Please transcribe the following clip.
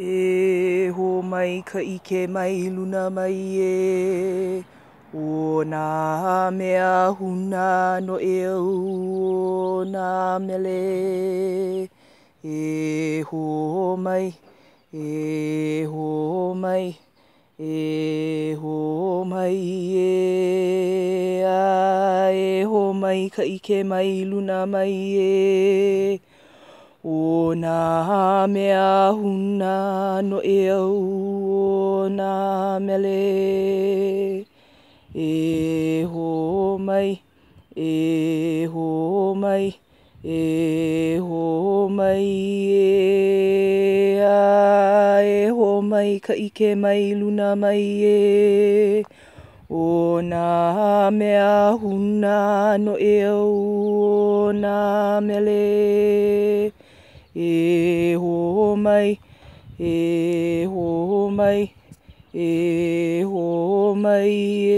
E ho mai ka ike mai luna mai e, o nā mea huna no e au o nā mele. E ho mai, e ho mai, e ho mai e a. E ho mai ka ike mai luna mai e, o nā mea huna no e au o nā mele. E ho mai, e ho mai, e ho mai e a. E ho mai ka ike mai luna mai e, o nā mea huna no e au o nā mele. E ho mai, e ho mai, e ho mai e.